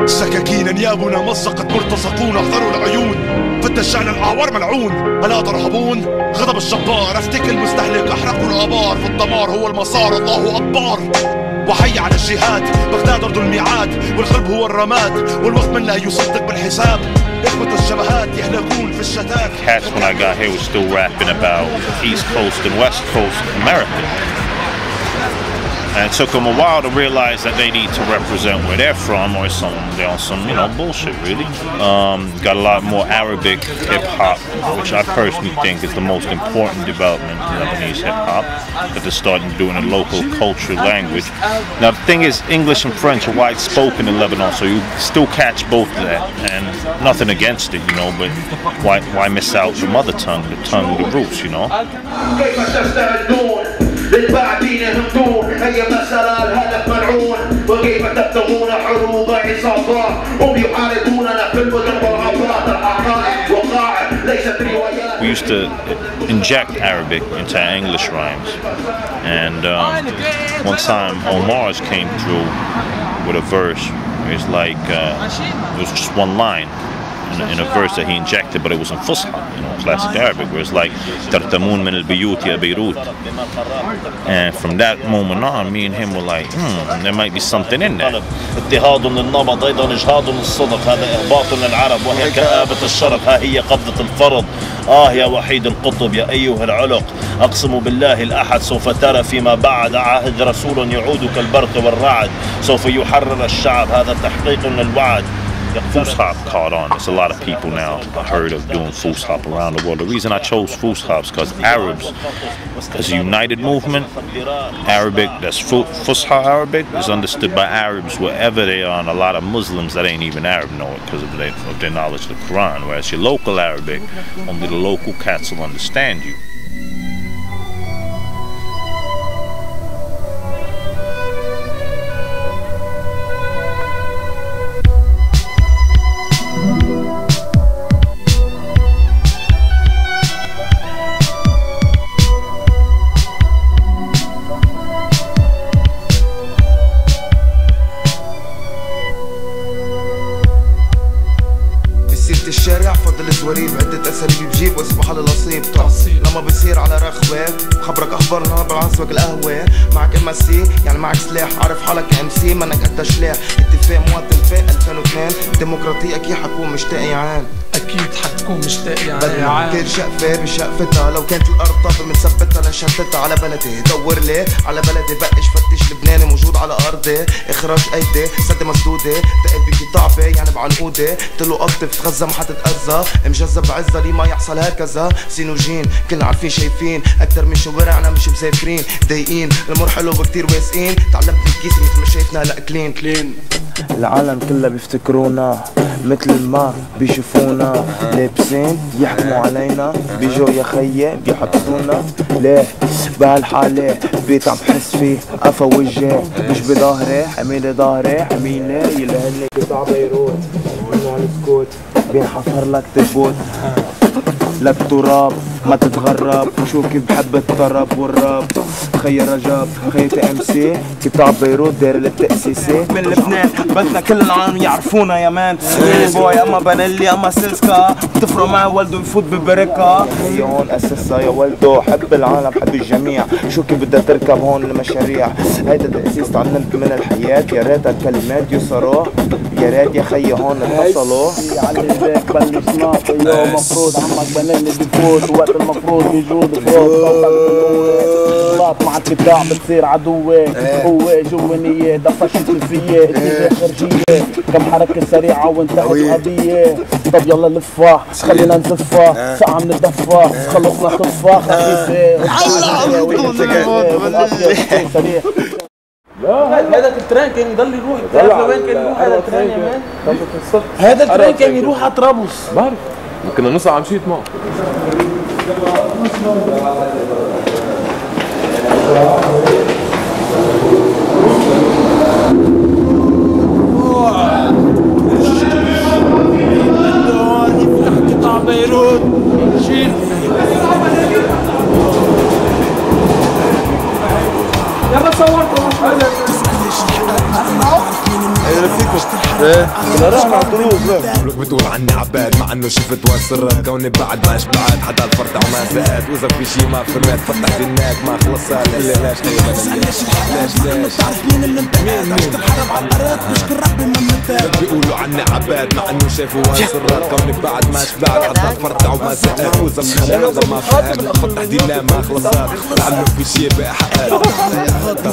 سكاكين نيابنا مزقت مرتزقون، احذروا العيون، فتشعنا الاعوار ملعون، الا ترهبون غضب الجبار، افتك المستهلك، احرقوا الابار، في الدمار هو المسار، الله اكبر. وحي على الجهاد، بغداد ارض الميعاد، والخرب هو الرماد، والوقت من لا يصدق بالحساب، اخوة الشبهات يهلكون في الشتات. Cats when I got here was still rapping about East Coast and West Coast America. And it took them a while to realize that they need to represent where they're from, or some they're on some you know bullshit really. Um, got a lot more Arabic hip hop, which I personally think is the most important development in Lebanese hip hop, that they're starting to do in a local culture language. Now the thing is, English and French are wide spoken in Lebanon, so you still catch both of that, and nothing against it, you know. But why why miss out your mother tongue, the tongue, the roots, you know? للبعدين هدون هي مسألة الهدف ملعون وكيف تبتغون حروب عصابات هم يحاربوننا في المدن والعبرات الحقائق وقاعد ليست روايات. We used to inject Arabic into our English rhymes, and um, one time Omar's came through with a verse. It was like uh, it was just one line. in a, in a verse that he injected, but it was in Fusha, you know, classic Arabic, where it's like Tartamun min al-Biyut ya Beirut. And from that moment on, me and him were like, hmm, there might be something in there. آه يا وحيد القطب يا أيها العلق أقسم بالله الأحد سوف ترى فيما بعد عهد رسول يعود كالبرق والرعد سوف يحرر الشعب هذا تحقيق للوعد. Foos Hop caught on. There's a lot of people now I heard of doing Foos Hop around the world. The reason I chose Foos Hop is because Arabs, there's a united movement. Arabic, that's Fusha Arabic, is understood by Arabs wherever they are, and a lot of Muslims that ain't even Arab know it because of their, of their knowledge of the Quran. Whereas your local Arabic, only the local cats will understand you. الشارع فضل الزواريب عدة أساليب بجيب واسمح للنصيب تعصيب لما بتصير على رخوة بخبرك أخبارنا بالعصبك القهوة معك ام سي يعني معك سلاح عارف حالك ام سي منك أنت شلاح اتفاق مواطن فاق ألفين واثنين ديمقراطية أكيد حكون مشتاق يعان أكيد حتكون مشتاق يعان كتير شقفة بشقفتها لو كانت الأرض طابة بنثبتها لنشتتها على بلدي دور لي على بلدي بقش فتش لبناني موجود على أرضي إخراج أيدي سد مسدودة دقت بكي ضعفة يعني بعنقودة تلو قطي بتغزى ما حتتأذى مجذب بعزة ليه ما يحصل هكذا سينوجين كلنا عارفين شايفين أكتر من شوارعنا مش مذاكرين ضايقين الأمور حلوة وكتير واسقين تعلمت من كيس مثل ما شايفنا هلا كلين كلين العالم كله بيفتكرونا مثل ما بيشوفونا لابسين يحكموا علينا بيجوا يا خيي بيحطونا ليه بهالحالة بيت عم بحس فيه قفا وجهي مش بظهري حميلي ظهري حميلي يلهني قطع بيروت ومنع السكوت بينحفر لك تبوت للتراب ما تتغرب شو كيف بحب الطرب والراب خي رجب خي ام سي قطاع بيروت داير للتأسيسي من لبنان بدنا كل العالم يعرفونا يا مان بوي اما بنلي اما سلسكا بتفرق معي ولده يفوت ببركة هي هون اسسها يا ولده حب العالم حب الجميع شو كيف بدها تركب هون المشاريع هيدا تأسيس تعلمت من الحياة يا ريت الكلمات يسروه يا ريت يا خي هون انفصلوا على البيت بلش ناطي يوم مفروض عمك بنلي بفوت وقت المفروض يجود الصوت مع القطاع بتصير عدوة قوة جوانية دفش الفلفية اتجاه خارجية كم حركة سريعة وانتهت القضية طب يلا لفة خلينا نزفة ساعة من الدفة خلصنا طفة خفيفة هذا التران كان يضل يروح بتعرف لوين كان يروح هذا التران يا مان؟ هذا التران كان يروح على طرابلس بعرف كنا نسعى مشيت معه قطاع بيروت شيل يلا صوركم هذا ايه فيكم ايه انا راح على الدروب بتقول عني عباد مع انه شفت واسرات كوني بعد ما شبعت حتى الفرطه وما ساءت واذا في شي ما فرمات فتح جنات ما خلصها الا ليش ليش ليش بتعرف مين اللي انتهى عشت الحرب على الارض بشكر ربي ما انتهى بيقولوا عني عباد مع انه شافوا واسرات كوني بعد ما شبعت حتى الفرطه وما ساءت واذا في شي ما فتح جنات ما خلصها عملوا في شي بقى حقات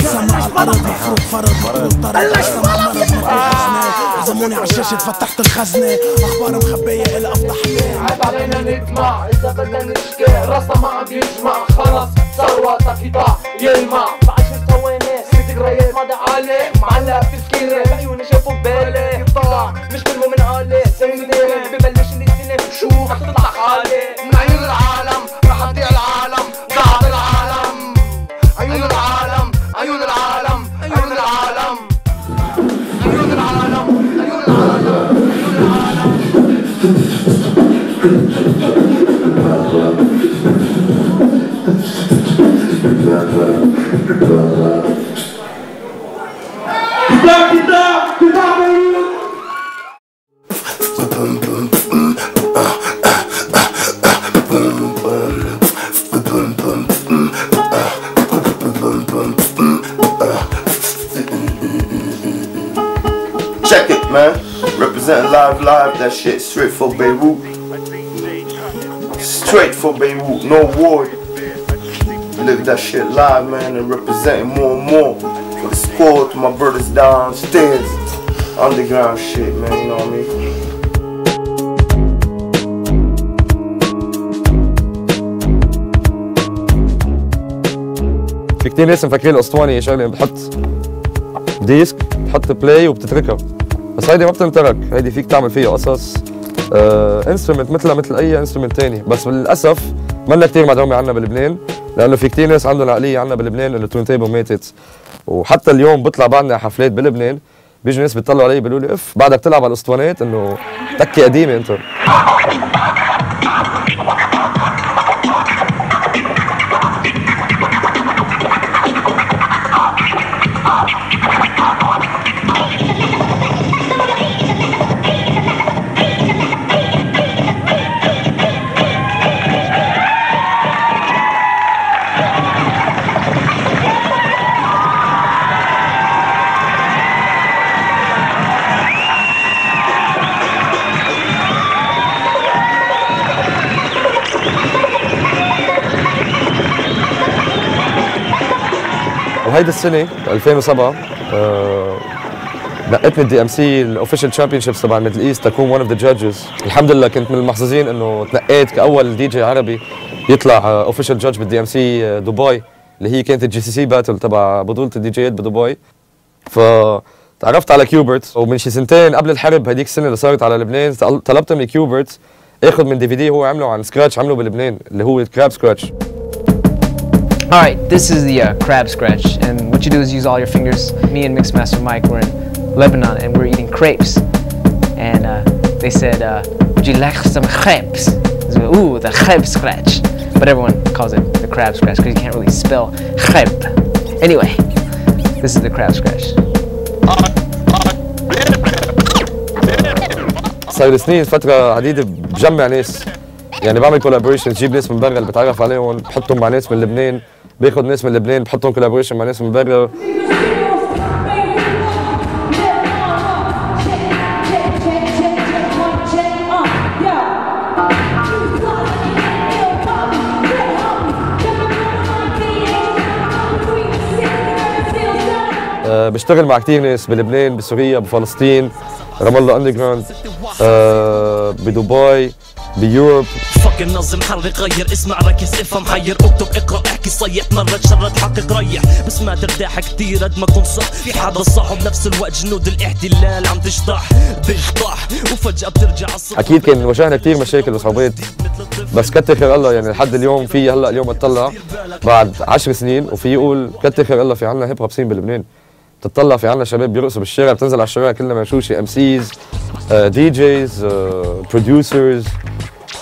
زموني عالشاشة فتحت الخزنة أخبار مخبية إلى أفضح ليه عيب علينا نجمع إذا بدنا نشكي راسنا ما عم يجمع خلص ثروتك يضاع يلمع بعشر ثواني ست قرايات ماضي عالي معلق بتفكيري بعيوني شافوا ببالي طلع مش كلمه من عالي سنتين ببلش نتنف شو رح تطلع حالي من عيون العالم رح أضيع العالم ضاع بالعالم عيون العالم عيون العالم عيون العالم عيون العالم عيون العالم عيون العالم كتاب كتاب كتاب Check it, man. Representing live, live. That shit straight for Beirut. Straight for Beirut. No war. Live that shit live, man. And representing more and more for the squad, to my brothers downstairs. Underground shit, man. You know what I mean? في كتير لسه مفكرين الاسطواني شغله بتحط ديسك بتحط بلاي وبتتركها، بس هيدي ما بتنترك، هيدي فيك تعمل فيها قصص. آه، انسترومنت مثلها مثل اي انسترومنت ثاني، بس للاسف مالنا كثير معدومه عندنا بلبنان، لانه في كثير ناس عندهم عقليه عندنا بلبنان انه التوين تيبل ماتت، وحتى اليوم بطلع بعدنا على حفلات بلبنان بيجوا ناس بيطلعوا علي بيقولوا لي اف بعدك تلعب على الاسطوانات انه تكه قديمه انت. هيدي السنة ألفين وسبعة نقتني الدي ام سي الاوفيشال تشامبيون شيبس تبع الميدل ايست تكون ون اوف ذا جادجز. الحمد لله كنت من المحظوظين انه تنقيت كاول دي جي عربي يطلع اوفيشال جادج بالدي ام سي دبي، اللي هي كانت الجي سي سي باتل تبع بطولة الدي جيات بدبي. فتعرفت على كيوبرت، ومن شي سنتين قبل الحرب هذيك السنة اللي صارت على لبنان طلبت من كيوبرت اخذ من دي في دي هو عمله عن سكراتش عمله بلبنان اللي هو كراب سكراتش. All right, this is the uh, crab scratch, and what you do is use all your fingers. Me and Mix Master Mike were in Lebanon, and we were eating crepes, and uh, they said, uh, "Would you like some crepes?" We went, ooh, the crab scratch, but everyone calls it the crab scratch because you can't really spell crepe. Anyway, this is the crab scratch. صار سنين فترة عديدة بجمع ناس، يعني بعمل كولابوريشن، جيب ناس من برا اللي بتعرف عليهم، بحطهم مع ناس من لبنان. باخد ناس من لبنان بحطهم كولابوريشن مع ناس من برا. أه بشتغل مع كتير ناس بلبنان، بسوريا، بفلسطين، رام الله اندرجراوند، أه بدبي، بيوروب. فكر نظم حرك غير اسمع ركز افهم حير اكتب اقرا احكي صيح مرة شرد حقق ريح بس ما ترتاح كتير قد ما كنت صح في حدا صح وبنفس الوقت جنود الاحتلال عم تشطح تشطح وفجأة بترجع الصبح. اكيد كان واجهنا كتير مشاكل وصعوبات، بس كتر خير الله يعني لحد اليوم في هلا اليوم اطلع بعد عشر سنين وفي يقول كتر خير الله في عنا هيب هوب سين بلبنان. بتطلع في عنا شباب بيرقصوا بالشارع، بتنزل على الشارع كلنا منشوشي ام سيز دي جيز بروديوسرز.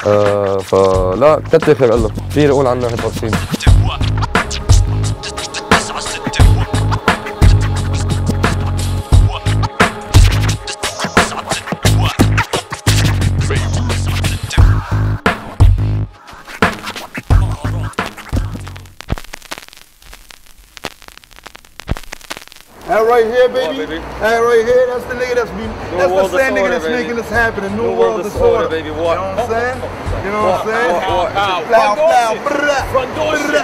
آه فلا كتر خير الله في نقول عنه هيب هوب سين. That right here, baby. Oh, baby. That right here, that's the nigga that's been, that's the same nigga that's making this happen. The new world disorder, baby. What? You know what I'm saying? You know what I'm saying? What? What? You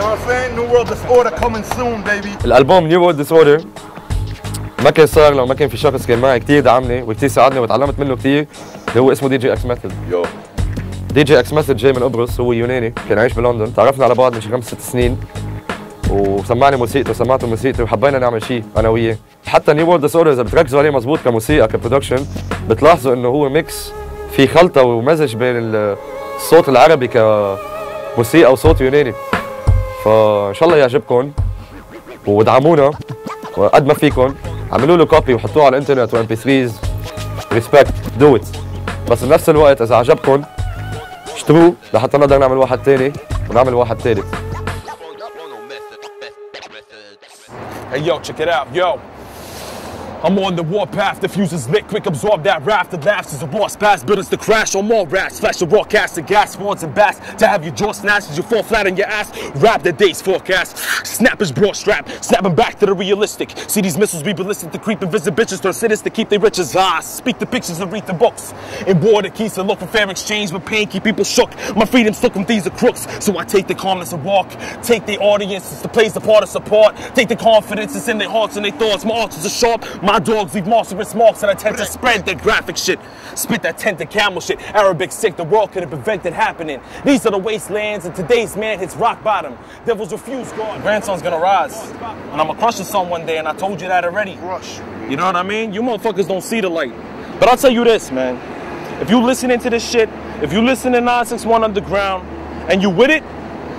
know what I'm saying? New world disorder coming soon, baby. الألبوم New World Disorder ما كان صار لو ما كان في شخص كان معي كتير دعمني وكتير ساعدني وتعلمت منه كتير، اللي هو اسمه دي جي اكس ميثود. يو دي جي اكس ميثود جاي من قبرص، هو يوناني كان عايش بلندن، تعرفنا على بعض من شي خمس ست سنين. وسمعني موسيقته وسمعته موسيقتي وحبينا نعمل شيء انا وياه. حتى نيو وورد ديسوردر اذا بتركزوا عليه مضبوط كموسيقى كبرودكشن بتلاحظوا انه هو ميكس في خلطه ومزج بين الصوت العربي كموسيقى وصوت يوناني. فان شاء الله يعجبكم وادعمونا قد ما فيكم، اعملوا له كوبي وحطوه على الانترنت وام بي ثريز ريسبكت دو ات، بس بنفس الوقت اذا عجبكم اشتروه لحتى نقدر نعمل واحد ثاني ونعمل واحد ثالث. Hey yo, check it out, yo. I'm on the warpath, the fuse is lit, quick absorb that raft. The laughs is a boss pass, buildings to crash on more raps. Flash the raw cast, the gas, fawns and bass. To have your jaw snatched as you fall flat on your ass. Rap the day's forecast, snap his broad strap. Snapping back to the realistic. See these missiles be ballistic to creep and visit bitches. Turn cities to keep their riches. Ah, speak the pictures and read the books. And board the keys to look for fair exchange. But pain keep people shook. My freedom's took from thieves of crooks. So I take the calmness and walk. Take the audiences to plays the part of support. Take the confidence that's in their hearts and their thoughts. My archers are sharp. My dogs leave monstrous marks that attempt to spread the graphic shit. Spit that tent to camel shit. Arabic sick, the world could have prevented happening. These are the wastelands and today's man hits rock bottom. Devils refuse God. Grandson's gonna rise. And I'ma crush the sun one day, and I told you that already. Crush. You know what I mean? You motherfuckers don't see the light. But I'll tell you this, man. If you listening to this shit, if you listen to nine six one Underground, and you with it,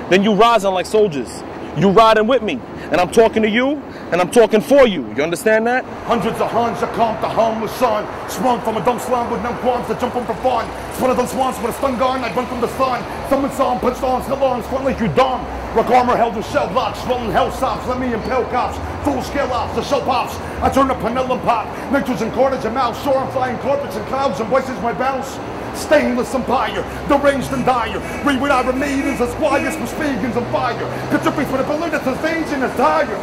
then you rising like soldiers. You riding with me. And I'm talking to you, and I'm talking for you. You understand that? Hundreds of Huns that come to harm with son. Sprung from a dumb slum with numb qualms that jump from the farm. It's one of those swans with a stun gun, I run from the sun. Someone saw him, punched arms, held arms, front like you dumb. Rock armor held with shell blocks, swollen hell stops. Let me impale cops, full scale ops, the shell pops. I turn to Penellum pop, nitrous and carnage and mouth. Sure, I'm flying carpets and clouds and voices my bounce. Stainless empire, deranged and dire. Read what I remain as squires for speakings and fire. Contribute for the politics of things in the tire.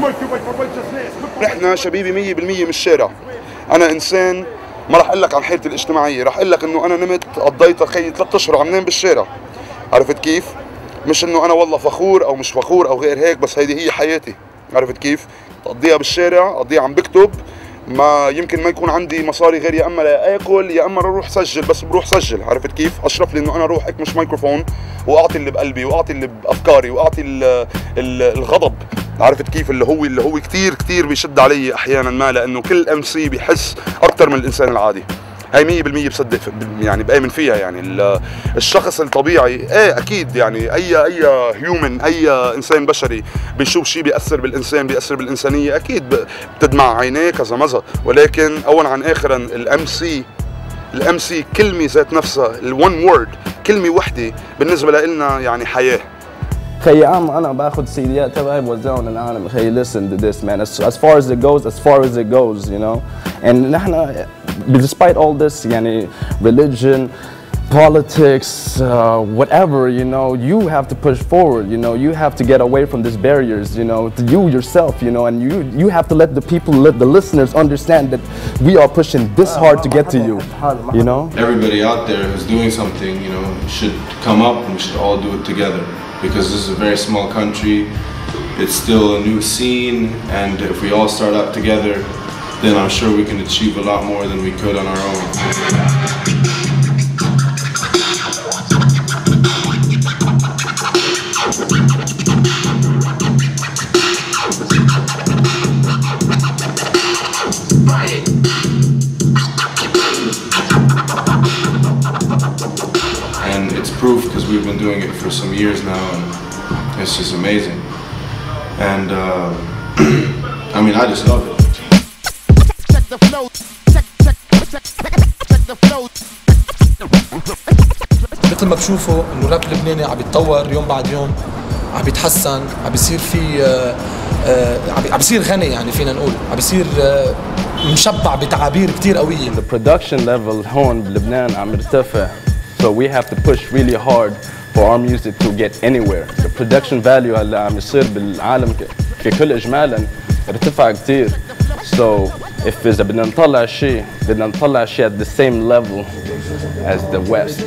Mercury for righteousness. احنا شبيبي مية بالمية من الشارع. أنا إنسان ما راح أقول لك عن حالتي الاجتماعية، راح أقول لك إنه أنا نمت قضيت خي ثلاث أشهر عم نام بالشارع. عرفت كيف؟ مش إنه أنا والله فخور أو مش فخور أو غير هيك، بس هيدي هي حياتي. عرفت كيف؟ أقضيها بالشارع، أقضيها عم بكتب. ما يمكن ما يكون عندي مصاري غير يا اما لا اكل يا اما اروح سجل، بس بروح سجل. عرفت كيف؟ اشرف لي انه انا اروح اكمش مايكروفون واعطي اللي بقلبي واعطي اللي بافكاري واعطي الغضب. عرفت كيف؟ اللي هو اللي هو كثير كثير بيشد علي احيانا ما، لانه كل ام سي بيحس اكثر من الانسان العادي. هي مية بالمية بصدق يعني، بآمن فيها يعني. الشخص الطبيعي ايه اكيد يعني، اي اي هيومن، اي انسان بشري بيشوف شيء بيأثر بالانسان، بيأثر بالانسانيه، اكيد بتدمع عينيه كذا مزه. ولكن اولا عن اخرا الام سي الام سي كلمه ذات نفسها، الون وورد، كلمه وحده بالنسبه لنا يعني حياه. خي عم انا باخذ سيديات تبعي بوزعهم للعالم. خي listen to this man, as, as far as it goes, as far as it goes, you know. And نحن despite all this يعني religion, politics, uh, whatever, you know, you have to push forward, you know, you have to get away from these barriers, you know, to you yourself, you know, and you you have to let the people, let the listeners understand that we are pushing this hard to get to you, you know. Everybody out there who's doing something, you know, should come up and we should all do it together, because this is a very small country, it's still a new scene, and if we all start out together, then I'm sure we can achieve a lot more than we could on our own. And it's proof because we've been doing it for some years now, and it's just amazing. And uh, I mean, I just love it. The flow, check, check, check, check the flow. مثل ما بتشوفوا انه الراب اللبناني عم يتطور يوم بعد يوم، عم يتحسن، عم بيصير في عم بيصير غني يعني، فينا نقول عم بيصير مشبع بتعابير كثير قويه. The production level هون بلبنان عم يرتفع. So we have to push really hard for our music to get anywhere. The production value اللي عم يصير بالعالم ككل اجمالا ارتفع كثير. So if إذا بدنا نطلع شيء بدنا نطلع شيء at the same level as the West,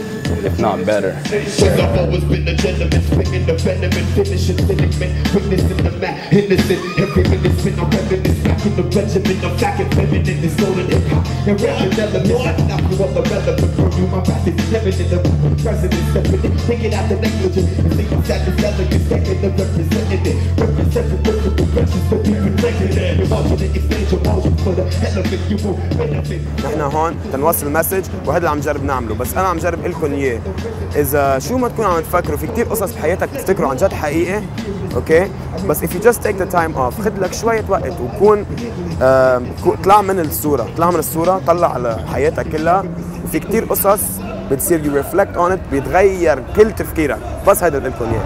if not better. نحن هون تنوصل مسج، وهذا اللي عم نجرب نعمله، بس أنا عم جرب لكم إياه. إذا شو ما تكونوا عم تفكروا في كثير قصص بحياتك بتفتكروا عن جد حقيقي، أوكي؟ بس if you just take the time off، خد لك شوية وقت وكون آه طلع من الصورة، طلع من الصورة، طلع على حياتك كلها، وفي كثير قصص بتصير you reflect on it، بيتغير كل تفكيرك، بس هيدا بدي لكم إياه.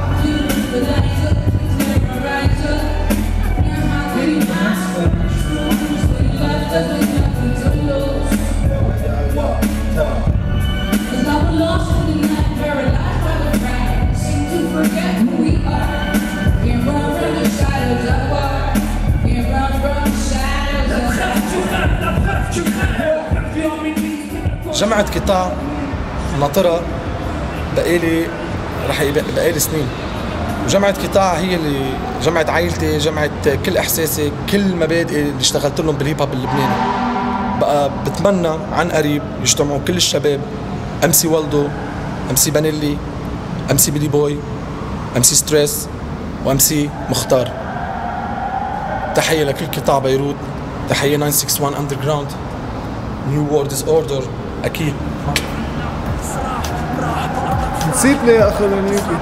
جمعت قطاع ناطرة بقالي رح بقالي سنين، وجمعت قطاع هي اللي جمعت عائلتي، جمعت كل احساسي، كل مبادئي اللي اشتغلت لهم بالهيب هوب اللبناني. بقى بتمنى عن قريب يجتمعوا كل الشباب، ام سي والدو، ام سي بانيلي، ام سي بيلي بوي، ام سي ستريس، وام سي مختار. تحيه لكل قطاع بيروت، تحيه تسعمية واحد وستين اندرجراوند، نيو وورد از اوردر. اكيد نسيتني اخر نيوكي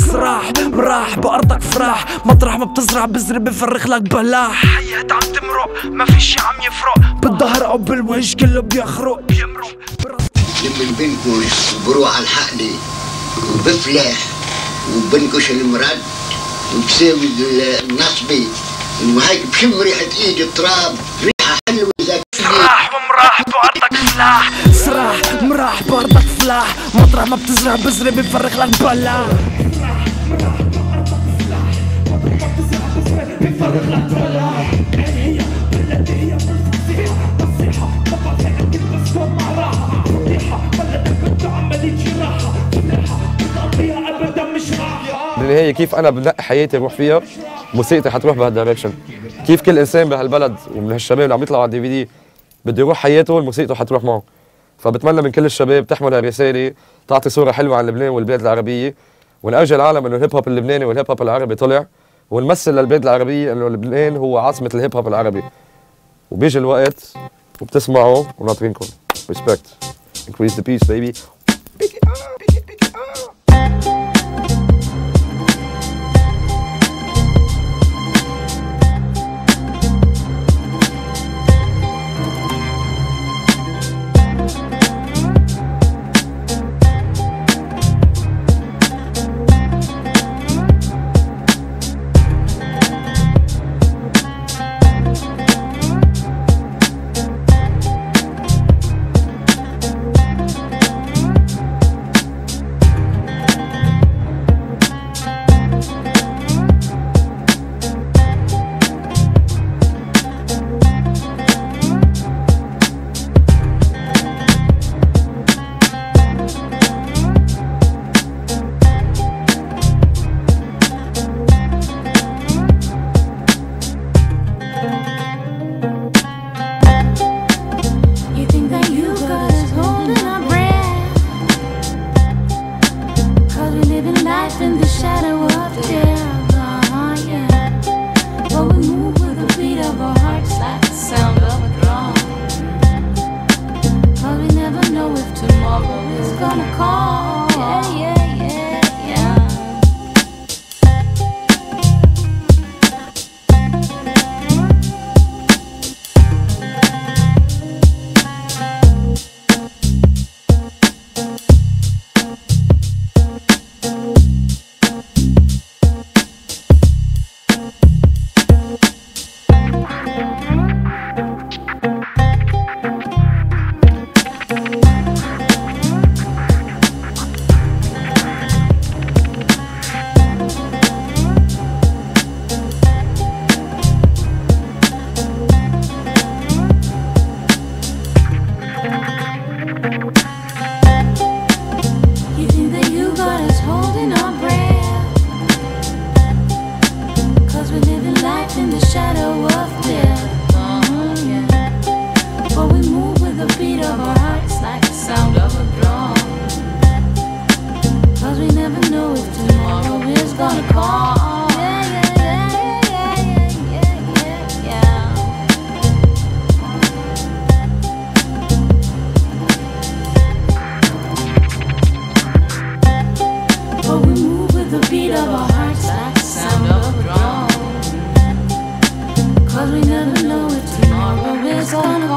سراح براح بارضك فراح، مطرح ما بتزرع بزر بفرخ لك بلاح. حيات عم تمرق ما في شي عم يفرق، بالظهر او بالوجه كله بيخرق بيمرق. لما بنكش وبروح على الحقني وبفلح وبنكش المرد وبساوي النصبي وهيك بشم ريحة ايد التراب، ريحة حلوة سراح ومراح بارضك فلاح، سراح مراح بارضك فلاح، مطرح ما بتزرع بزرة بيفرخ لك بلاح. بالنهاية كيف أنا بنقي حياتي بروح فيها، موسيقتي حتروح بهالدايركشن. كيف كل إنسان بهالبلد ومن هالشباب اللي عم يطلعوا على الدي في دي بده يروح حياته، موسيقته حتروح معه. فبتمنى من كل الشباب تحمل هالرسالة، تعطي صورة حلوة عن لبنان والبلاد العربية، ونأرجي العالم إنه الهيب هوب اللبناني والهيب هوب العربي طلع، ونمثل للبلاد العربية إنه لبنان هو عاصمة الهيب هوب العربي. وبيجي الوقت وبتسمعوا وناطرينكم. Respect. Increase the peace baby. Cause we never know if tomorrow is gonna